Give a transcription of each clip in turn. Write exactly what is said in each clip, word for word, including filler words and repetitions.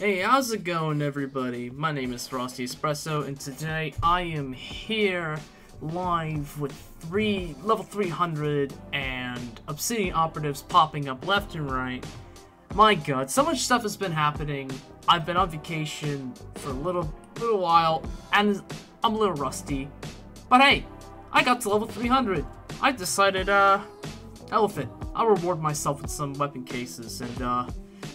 Hey, how's it going, everybody? My name is Frosty Espresso, and today I am here live with three level three hundred and Obsidian operatives popping up left and right. My God, so much stuff has been happening. I've been on vacation for a little little while, and I'm a little rusty. But hey, I got to level three hundred. I decided, uh, elephant. I'll reward myself with some weapon cases, and uh.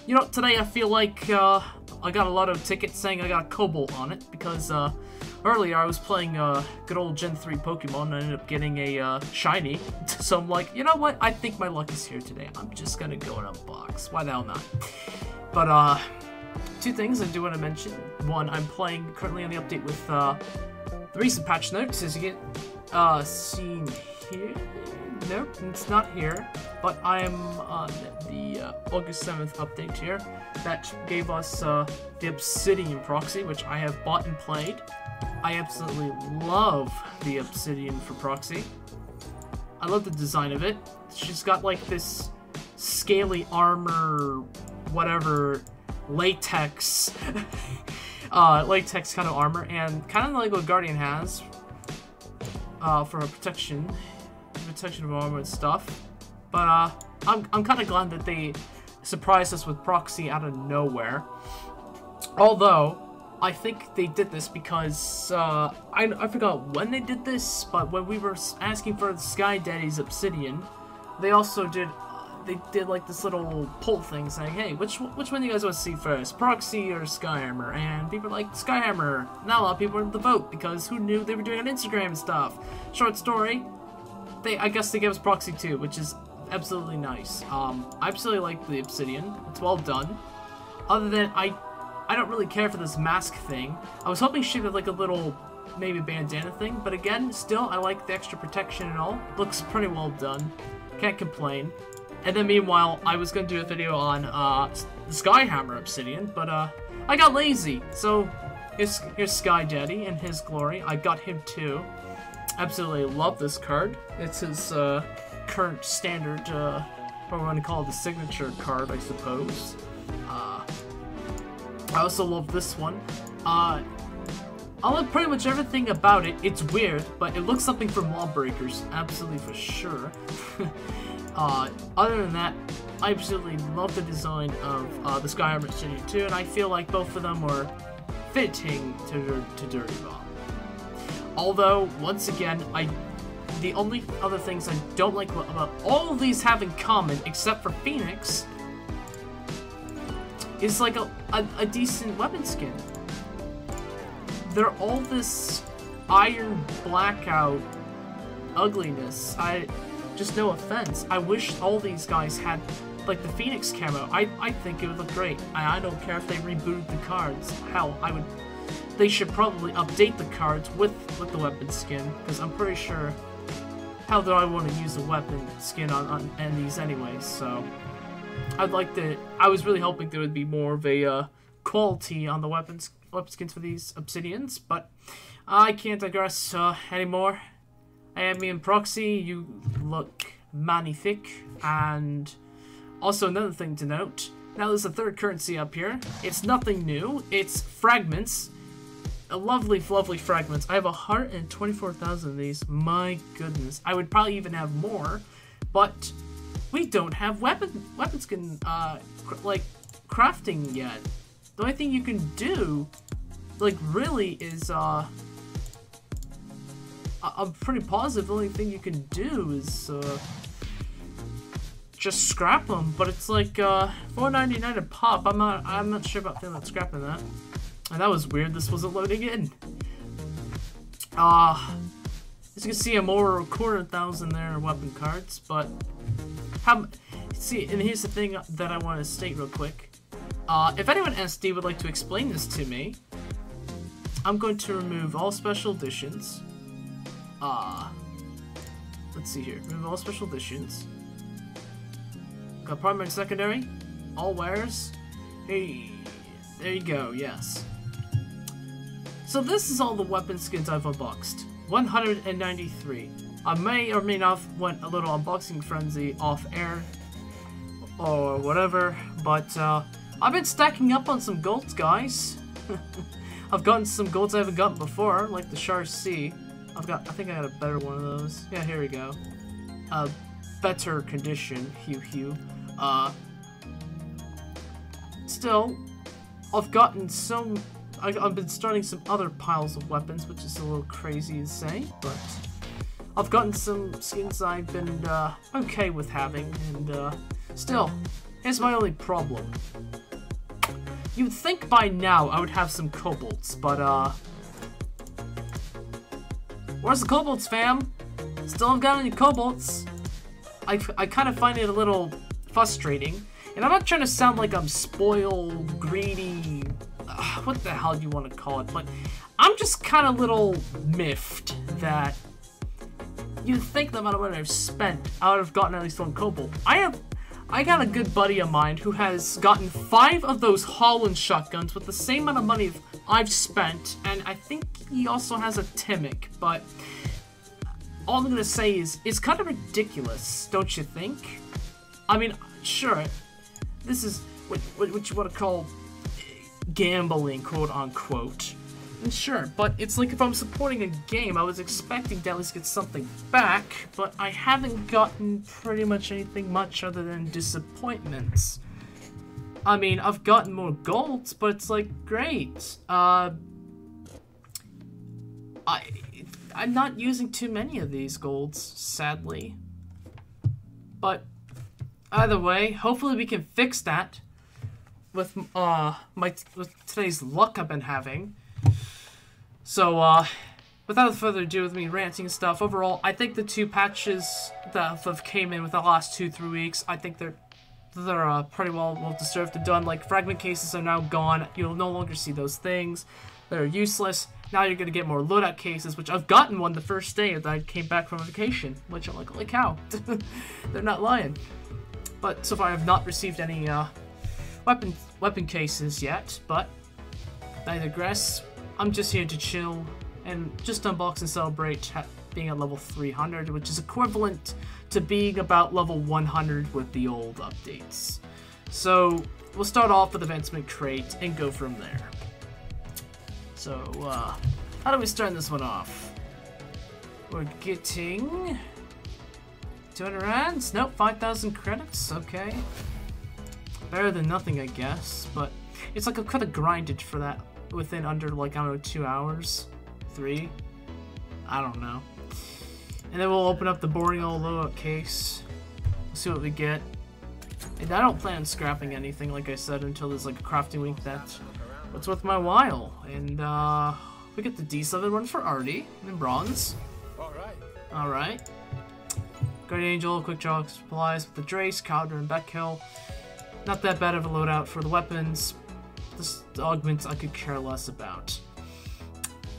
You know, today I feel like uh, I got a lot of tickets saying I got a Cobalt on it, because uh, earlier I was playing uh, good old Gen three Pokemon and I ended up getting a uh, shiny. So I'm like, you know what, I think my luck is here today. I'm just gonna go and unbox. Why the hell not? But uh, two things I do want to mention. One, I'm playing currently on the update with uh, the recent patch notes, as you get uh, seen here. Nope, it's not here, but I am on the uh, August seventh update here that gave us uh, the Obsidian Proxy, which I have bought and played. I absolutely love the Obsidian for Proxy. I love the design of it. She's got like this scaly armor, whatever, latex, uh, latex kind of armor, and kind of like what Guardian has uh, for her protection. protection of armor and stuff, but uh, I'm, I'm kind of glad that they surprised us with Proxy out of nowhere, although I think they did this because uh, I, I forgot when they did this, but when we were asking for Sky Daddy's Obsidian, they also did they did like this little poll thing saying, hey, which which one do you guys want to see first, Proxy or Skyhammer? And people were like, Skyhammer. Not a lot of people were in the vote because who knew they were doing on Instagram and stuff. Short story, They, I guess they gave us Proxy too, which is absolutely nice. Um, I absolutely like the Obsidian. It's well done. Other than, I I don't really care for this mask thing. I was hoping she did like a little, maybe bandana thing, but again, still, I like the extra protection and all. Looks pretty well done. Can't complain. And then meanwhile, I was going to do a video on uh, the Skyhammer Obsidian, but uh, I got lazy. So, here's, here's Sky Daddy in his glory. I got him too. Absolutely love this card. It's his uh, current standard, uh, what we want to call it, the signature card, I suppose. Uh, I also love this one. Uh, I love pretty much everything about it. It's weird, but it looks something from Lawbreakers, absolutely for sure. uh, other than that, I absolutely love the design of uh, the Skyhammer Studio too, and I feel like both of them were fitting to, to Dirty Bomb. Although, once again, I the only other things I don't like about all of these have in common, except for Phoenix, is like a, a, a decent weapon skin. They're all this iron blackout ugliness. I just, no offense. I wish all these guys had like the Phoenix camo. I, I think it would look great. I, I don't care if they rebooted the cards. Hell, I would... They should probably update the cards with, with the weapon skin, because I'm pretty sure how do I want to use the weapon skin on, on and these anyway, so I'd like to, I was really hoping there would be more of a uh, quality on the weapons, weapon skins for these Obsidians, but I can't digress uh, anymore. I am in Proxy, you look magnifique, and also another thing to note, now there's a third currency up here, it's nothing new, it's fragments. A lovely, lovely fragments. I have one hundred twenty-four thousand of these. My goodness. I would probably even have more, but we don't have weapon weapon skin uh, cr like crafting yet. The only thing you can do, like really, is uh, I I'm pretty positive the only thing you can do is uh, just scrap them. But it's like uh, four ninety-nine a pop. I'm not I'm not sure about feeling about scrapping that. And that was weird, this wasn't loading in. Ah, uh, as you can see, I'm over a quarter thousand there in weapon cards, but... How, see, and here's the thing that I want to state real quick. Uh, if anyone S D would like to explain this to me, I'm going to remove all special editions. Ah, uh, let's see here, remove all special editions. Got primary and secondary, all wares. Hey, there you go, yes. So this is all the weapon skins I've unboxed. one hundred ninety-three. I may or may not want a little unboxing frenzy off air or whatever, but uh, I've been stacking up on some golds, guys. I've gotten some golds I haven't gotten before, like the Char C. I've got, I think I got a better one of those. Yeah, here we go. Uh, better condition, hew hew. Uh, still, I've gotten some, I, I've been starting some other piles of weapons, which is a little crazy to say, but I've gotten some skins I've been, uh, okay with having, and, uh, still, here's my only problem. You'd think by now I would have some kobolds, but, uh... where's the kobolds, fam? Still haven't got any kobolds. I, I kind of find it a little frustrating. And I'm not trying to sound like I'm spoiled, greedy... Uh, what the hell do you want to call it? But I'm just kind of a little miffed that... You'd think the amount of money I've spent, I would have gotten at least one kobold. I have... I got a good buddy of mine who has gotten five of those Holland shotguns with the same amount of money I've spent, and I think he also has a Timmick, but all I'm going to say is, it's kind of ridiculous, don't you think? I mean, sure, this is what, what, what you want to call gambling, quote-unquote. Sure, but it's like if I'm supporting a game, I was expecting to at least get something back, but I haven't gotten pretty much anything much other than disappointments. I mean, I've gotten more golds, but it's like, great. Uh, I, I'm not using too many of these golds, sadly. But either way, hopefully we can fix that with uh my with today's luck I've been having. So, uh, without further ado with me ranting and stuff, overall, I think the two patches that have came in with the last two, three weeks, I think they're, they're, uh, pretty well, well deserved to done. Like, fragment cases are now gone. You'll no longer see those things. They're useless. Now you're gonna get more loadout cases, which I've gotten one the first day that I came back from vacation, which I'm like, holy cow. They're not lying. But so far, I've not received any, uh, weapon, weapon cases yet, but I digress. I'm just here to chill and just unbox and celebrate being at level three hundred, which is equivalent to being about level one hundred with the old updates. So we'll start off with Advancement Crate and go from there. So uh, how do we start this one off? We're getting two hundred rands? Nope, five thousand credits, okay. Better than nothing, I guess, but it's like I've kind of grinded for that. Within under, like, I don't know, two hours? Three? I don't know. And then we'll open up the boring old loadout case. We'll see what we get. And I don't plan on scrapping anything, like I said, until there's, like, a crafting week that's what's worth my while. And, uh, we get the D seven one for Artie, and bronze. Alright. Alright. Guardian Angel, Quick Draw Supplies with the Drace, Cowder, and Beckhill. Not that bad of a loadout for the weapons. The augments I could care less about.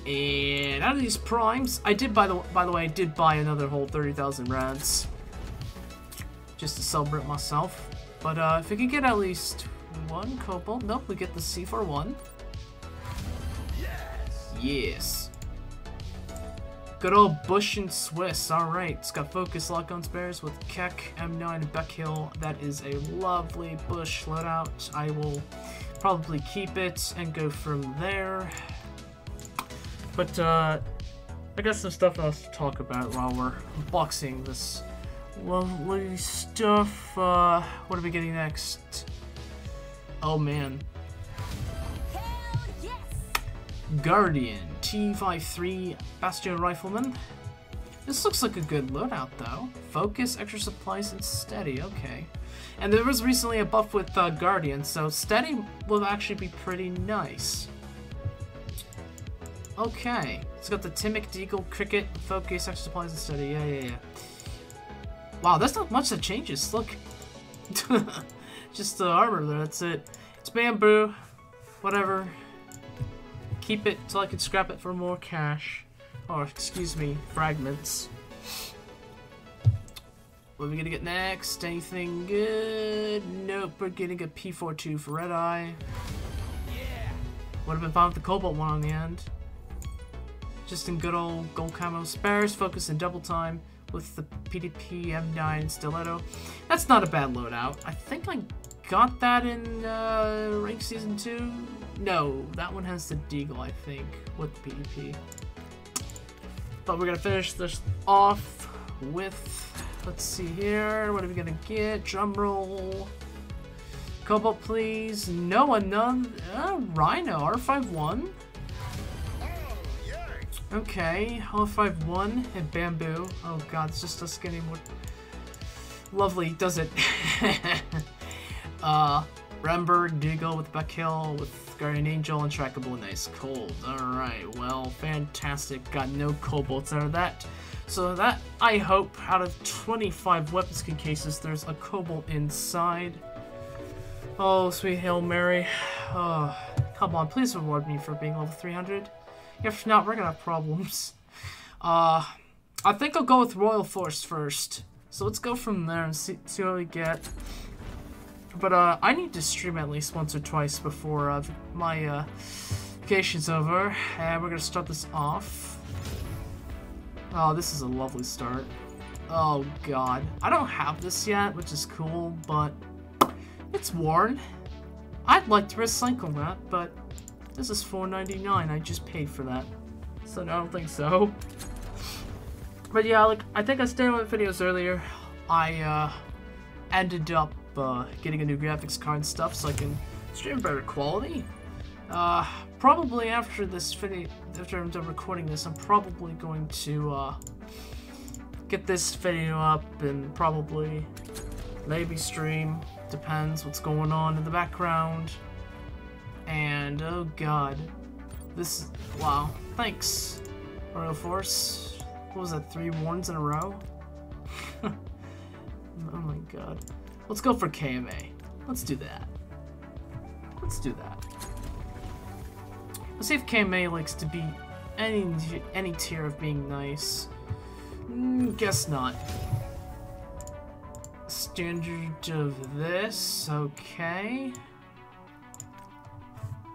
And out of these primes, I did buy the by the way I did buy another whole thirty thousand rands just to celebrate myself. But uh, if we could get at least one kobold, nope, we get the C four one. Yes. Yes. Good old Bush and Swiss. All right, it's got focus lock on spares with Keck, M nine, and Beckhill. That is a lovely Bush loadout. I will probably keep it and go from there. But uh, I got some stuff else to talk about while we're unboxing this lovely stuff. Uh, what are we getting next? Oh man. Hell yes. Guardian T fifty-three Bastion Rifleman. This looks like a good loadout though. Focus, extra supplies, and steady, okay. And there was recently a buff with uh, Guardian, so steady will actually be pretty nice. Okay, it's got the Timmick, Deagle, Cricket, Focus, Extra Supplies, and Steady. Yeah, yeah, yeah. Wow, that's not much that changes. Look, just the armor there. That's it. It's bamboo, whatever. Keep it till I can scrap it for more cash, or excuse me, fragments. What are we gonna get next? Anything good? Nope, we're getting a P forty-two for Red Eye. Yeah. Would have been fine with the Cobalt one on the end. Just in good old gold camo spares, focus in double time with the P D P M nine Stiletto. That's not a bad loadout. I think I got that in uh, Rank Season two? No, that one has the Deagle, I think, with the P D P. But we're going to finish this off with, let's see here, what are we going to get? Drumroll. Cobalt, please. No, another uh, Rhino, R five one. Okay, R five one and Bamboo. Oh god, it's just us getting more lovely, does it? uh, Remberg, Deagle with Buck Hill, with Guardian Angel, and Trackable. Nice, cold. Alright, well, fantastic. Got no Cobalts out of that. So that, I hope, out of twenty-five weapon skin cases, there's a Cobalt inside. Oh, sweet Hail Mary. Oh, come on, please reward me for being level three hundred. If not, we're gonna have problems. Uh, I think I'll go with Royal Force first. So let's go from there and see, see what we get. But uh, I need to stream at least once or twice before uh, my uh, vacation's over. And we're gonna start this off. Oh, this is a lovely start. Oh god. I don't have this yet, which is cool, but it's worn. I'd like to recycle that, but this is four ninety-nine. I just paid for that, so no, I don't think so. But yeah, like I think I stated in my videos earlier, I uh, ended up uh, getting a new graphics card and stuff so I can stream better quality. Uh, probably after this video, after I'm done recording this, I'm probably going to uh, get this video up and probably maybe stream. Depends what's going on in the background. And oh god, this is, wow, thanks Royal Force. What was that, three warns in a row? Oh my god. Let's go for K M A. Let's do that. Let's do that. Let's see if K M A likes to be any any tier of being nice. Mm, guess not. Standard of this, okay.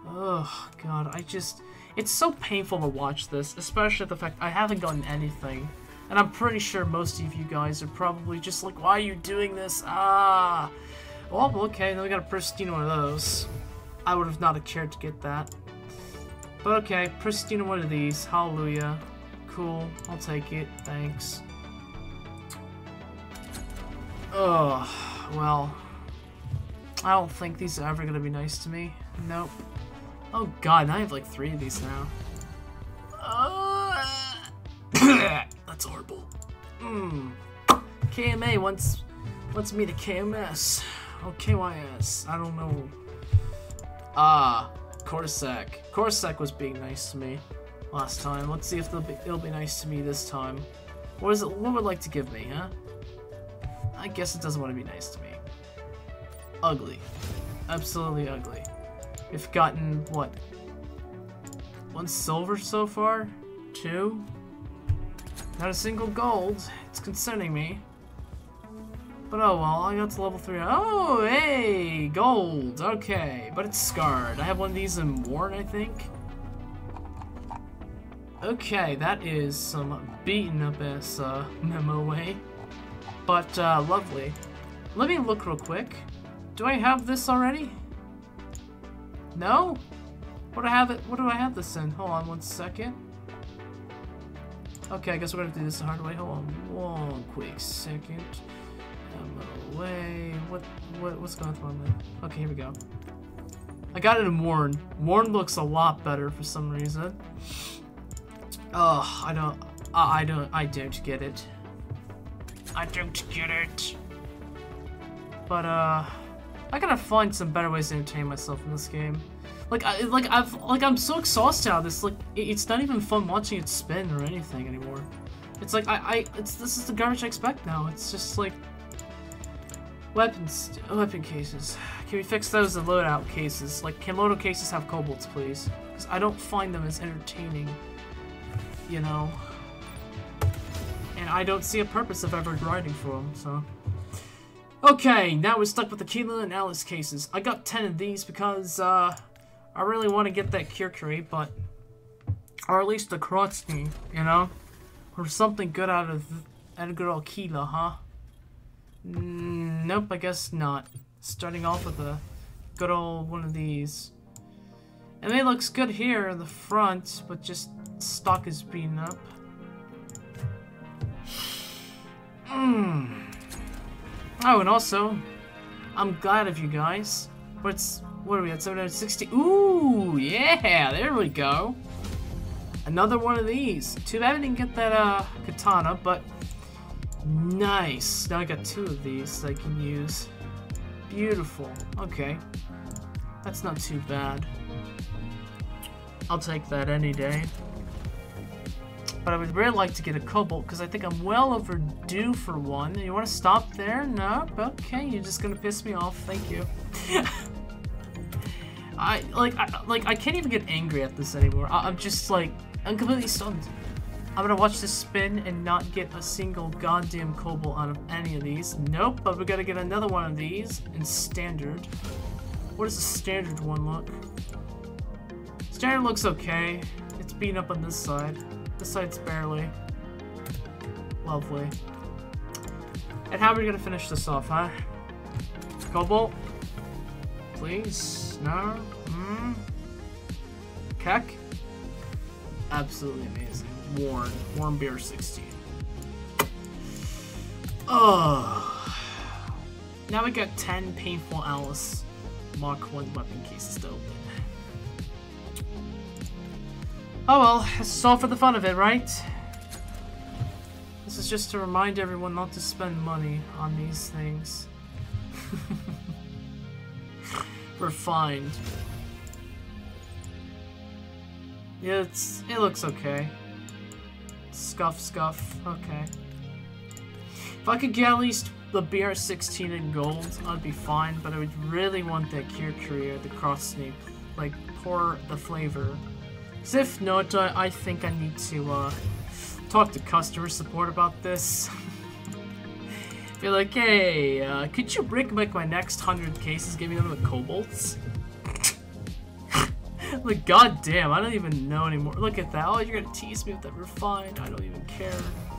Oh god, I just, it's so painful to watch this, especially the fact I haven't gotten anything. And I'm pretty sure most of you guys are probably just like, why are you doing this? Ah! Well, okay, then we got a pristine one of those. I would have not cared to get that. But okay, pristine one of these, hallelujah. Cool, I'll take it, thanks. Ugh, well, I don't think these are ever gonna be nice to me. Nope. Oh god, now I have like three of these now. Uh, that's horrible. Mm. K M A wants wants me to K M S. Oh, K Y S. I don't know. Ah, Korsak. Korsak was being nice to me last time. Let's see if they'll be, it'll be nice to me this time. What is it? What would it like to give me, huh? I guess it doesn't want to be nice to me. Ugly. Absolutely ugly. We've gotten, what, one silver so far? Two? Not a single gold. It's concerning me. But oh well, I got to level three. Oh, hey! Gold! Okay, but it's scarred. I have one of these in Warren, I think. Okay, that is some beaten up ass uh, memo way. But, uh, lovely. Let me look real quick. Do I have this already? No? What do I have it? What do I have this in? Hold on one second. Okay, I guess we're gonna do this the hard way. Hold on one quick second. I'm away. What? What? What's going on there? Okay, here we go. I got it in Warren. Warren looks a lot better for some reason. Oh, I don't. I, I don't. I don't get it. I don't get it. But uh. I gotta find some better ways to entertain myself in this game. Like, I, like I've, like I'm so exhausted out of this. Like, it, it's not even fun watching it spin or anything anymore. It's like I, I, it's this is the garbage I expect now. It's just like weapons, weapon cases. Can we fix those and loadout cases? Like, can loadout cases have cobalts, please? Because I don't find them as entertaining, you know. And I don't see a purpose of ever grinding for them. So. Okay, now we're stuck with the Kilo and Alice cases. I got ten of these because, uh, I really want to get that Kirkiri, but... Or at least the Krotzni, you know? Or something good out of Edgar Kilo, huh? Mm, nope, I guess not. Starting off with a good old one of these. And it looks good here in the front, but just stock is beaten up. Mm. Oh, and also, I'm glad of you guys. What's what are we at? seven hundred sixty. Ooh, yeah, there we go. Another one of these. Too bad I didn't get that uh katana, but nice. Now I got two of these that I can use. Beautiful. Okay, that's not too bad. I'll take that any day. But I would really like to get a cobalt because I think I'm well overdue for one. You want to stop there? No? Okay, you're just gonna piss me off. Thank you. I like, I like, I can't even get angry at this anymore. I, I'm just like, I'm completely stunned. I'm gonna watch this spin and not get a single goddamn cobalt out of any of these. Nope. But we gotta get another one of these in standard. What does the standard one look? Standard looks okay. It's beaten up on this side. This side's barely. Lovely. And how are we gonna finish this off, huh? Cobalt? Please? No? Hmm? Keck? Absolutely amazing. Warm. Warm beer sixteen. Oh. Now we got ten painful Alice Mark one weapon cases to open. Oh well, it's all for the fun of it, right? This is just to remind everyone not to spend money on these things. Refined. Yeah, it's, it looks okay. Scuff, scuff, okay. If I could get at least the B R sixteen in gold, I'd be fine, but I would really want that Kirkiri, the cross sneak, like, pour the flavor. So if not, I think I need to uh, talk to customer support about this. Be like, hey, uh, could you break like my next hundred cases, give me them with cobalts? Like, goddamn, I don't even know anymore. Look at that. Oh, you're gonna tease me with that refined. I don't even care.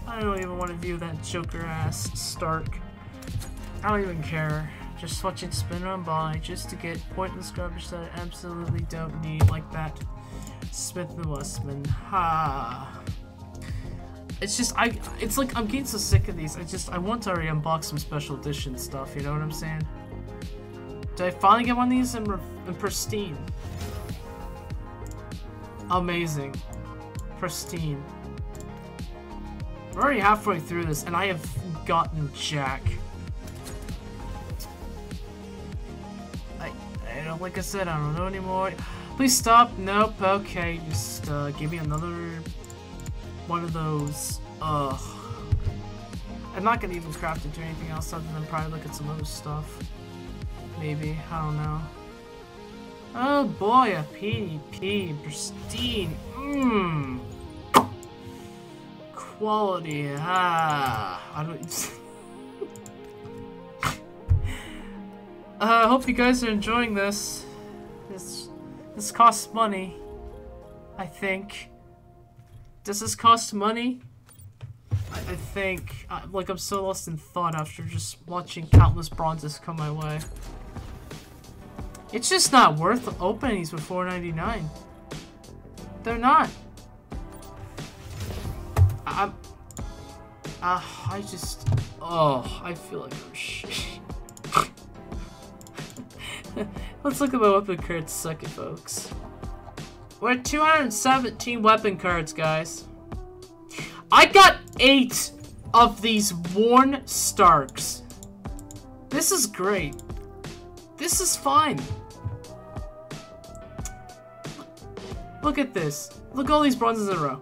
I don't even want to view that Joker ass Stark. I don't even care. Just watch it spin on by just to get pointless garbage that I absolutely don't need like that. Smith and Westman, ha. It's just, I, it's like, I'm getting so sick of these. I just, I want to already unbox some special edition stuff, you know what I'm saying? Did I finally get one of these in, in pristine? Amazing. Pristine. We're already halfway through this, and I have gotten jack. I, I don't, like I said, I don't know anymore. Please stop. Nope. Okay. Just uh, give me another one of those. Ugh. I'm not gonna even craft it or anything else other than probably look at some other stuff. Maybe. I don't know. Oh boy, a P D P pristine. Mmm. Quality. Ah. I don't. I uh, hope you guys are enjoying this. This. This costs money, I think. Does this cost money? I, I think. I, like, I'm so lost in thought after just watching countless bronzes come my way. It's just not worth opening these for four ninety-nine. They're not. I, I'm. Uh, I just. Oh, I feel like I'm shit. Let's look at my weapon cards second, folks. We're at two hundred seventeen weapon cards, guys. I got eight of these worn Starks. This is great. This is fine. Look at this. Look at all these bronzes in a row.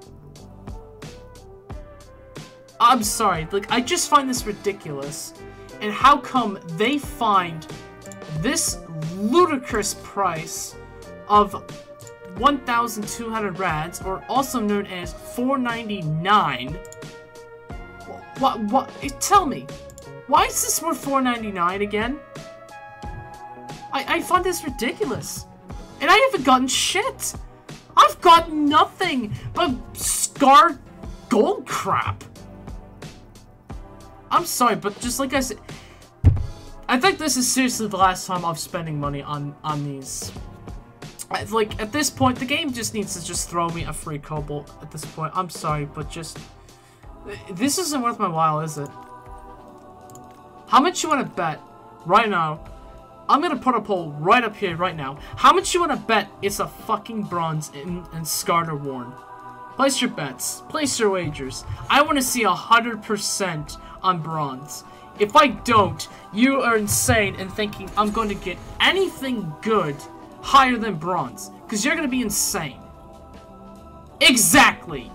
I'm sorry. Like, I just find this ridiculous. And how come they find this ludicrous price of one thousand two hundred rads, or also known as four ninety-nine. What? What? Tell me, why is this worth four ninety-nine again? I I find this ridiculous, and I haven't gotten shit. I've gotten nothing but SCAR gold crap. I'm sorry, but just like I said. I think this is seriously the last time I'm spending money on on these. Like, at this point, the game just needs to just throw me a free cobalt at this point. I'm sorry, but just... this isn't worth my while, is it? How much you want to bet right now? I'm going to put a poll right up here, right now. How much you want to bet it's a fucking bronze in, in Scarred or Worn? Place your bets. Place your wagers. I want to see one hundred percent on bronze. If I don't, you are insane in thinking I'm going to get anything good higher than bronze, because you're gonna be insane. Exactly.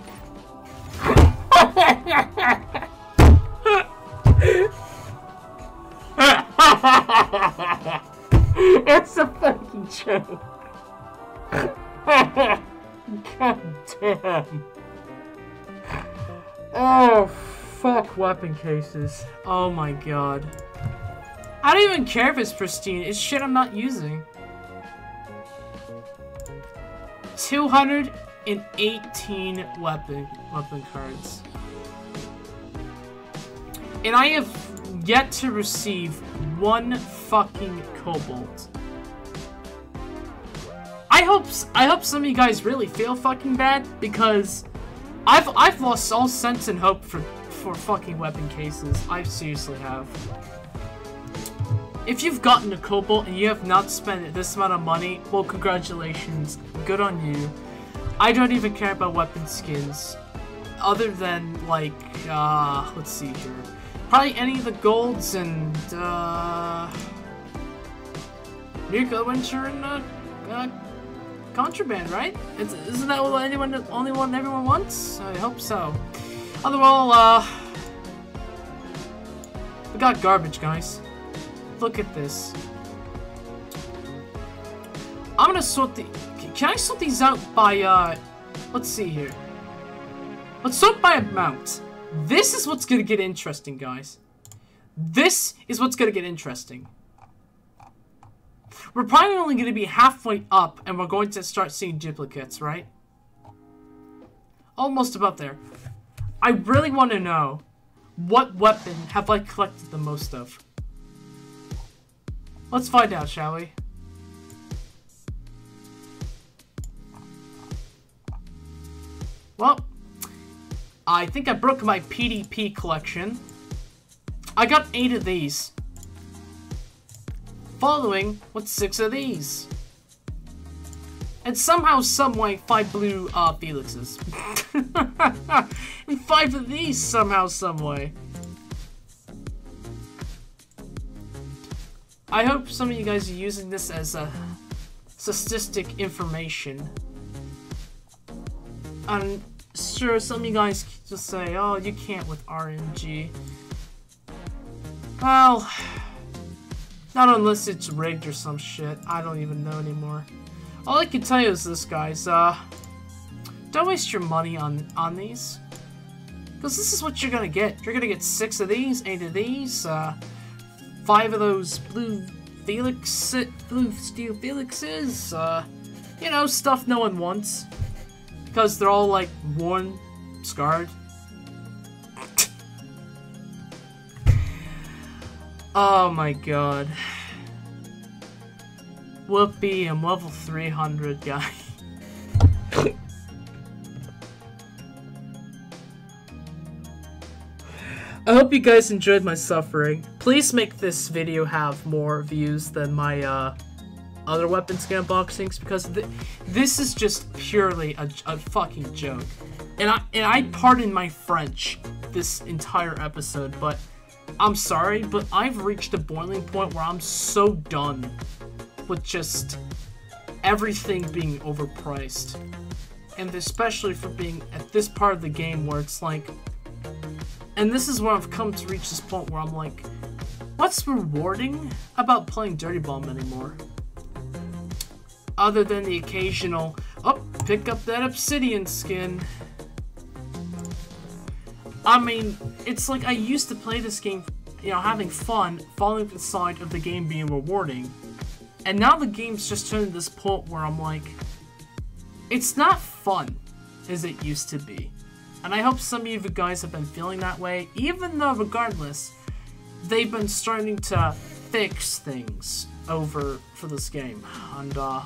It's a fucking joke. God damn. Oh fuck, weapon cases. Oh my god. I don't even care if it's pristine. It's shit I'm not using. two hundred eighteen weapon weapon cards, and I have yet to receive one fucking cobalt. I hope I hope some of you guys really feel fucking bad, because I've I've lost all sense and hope for for fucking weapon cases. I seriously have. If you've gotten a cobalt and you have not spent this amount of money, well, congratulations, good on you. I don't even care about weapon skins, other than, like, uh, let's see here. Probably any of the golds and, uh, Nuka Winter and, uh, uh, Contraband, right? It's, isn't that what anyone, only one everyone wants? I hope so. Otherwise, uh, we got garbage, guys. Look at this. I'm gonna sort the... can I sort these out by, uh... let's see here. Let's sort by amount. This is what's gonna get interesting, guys. This is what's gonna get interesting. We're probably only gonna be halfway up, and we're going to start seeing duplicates, right? Almost about there. I really want to know, what weapon have I collected the most of? Let's find out, shall we? Well, I think I broke my P D P collection. I got eight of these. Following with six of these. And somehow, someway, five blue uh, Felixes. And five of these somehow, someway. I hope some of you guys are using this as a statistic information. I'm sure some of you guys just say, oh, you can't with R N G. Well, not unless it's rigged or some shit. I don't even know anymore. All I can tell you is this, guys. Uh, don't waste your money on, on these. Because this is what you're going to get. You're going to get six of these, eight of these, uh... five of those blue Felix, blue steel Felixes, uh, you know, stuff no one wants, because they're all like worn, scarred. Oh my god. Whoopee, I'm level three hundred, guy. I hope you guys enjoyed my suffering. Please make this video have more views than my uh, other weapon scan unboxings, because th this is just purely a, a fucking joke. And I and I pardon my French this entire episode, but I'm sorry, but I've reached a boiling point where I'm so done with just everything being overpriced, and especially for being at this part of the game where it's like. And this is where I've come to reach this point where I'm like, what's rewarding about playing Dirty Bomb anymore? Other than the occasional, oh, pick up that Obsidian skin. I mean, it's like I used to play this game, you know, having fun, falling to the side of the game being rewarding. And now the game's just turned to this point where I'm like, it's not fun as it used to be. And I hope some of you guys have been feeling that way, even though regardless, they've been starting to fix things over for this game. And uh,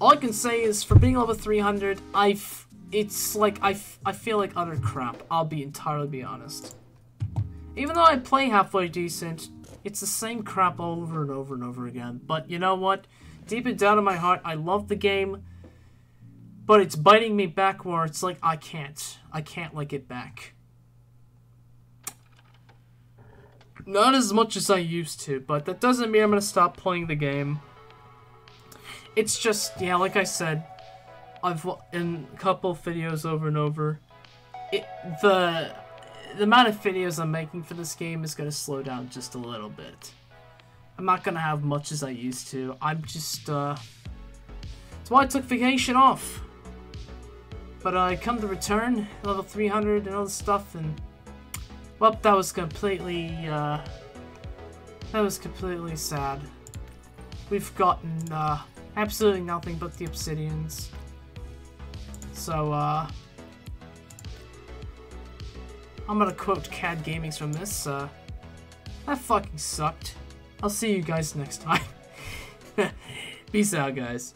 all I can say is, for being level three hundred, I've it's like I f I feel like utter crap. I'll be entirely be honest. Even though I play halfway decent, it's the same crap over and over and over again. But you know what? Deep down in my heart, I love the game, but it's biting me back where it's like I can't. I can't like it back. Not as much as I used to, but that doesn't mean I'm going to stop playing the game. It's just, yeah, like I said, I've in a couple videos over and over, it, the, the amount of videos I'm making for this game is going to slow down just a little bit. I'm not going to have much as I used to. I'm just, uh, that's why I took vacation off. But I uh, come to return, level three hundred and all this stuff, and well, that was completely, uh, that was completely sad. We've gotten, uh, absolutely nothing but the Obsidians. So, uh, I'm gonna quote C A D Gamings from this, uh, that fucking sucked. I'll see you guys next time. Peace out, guys.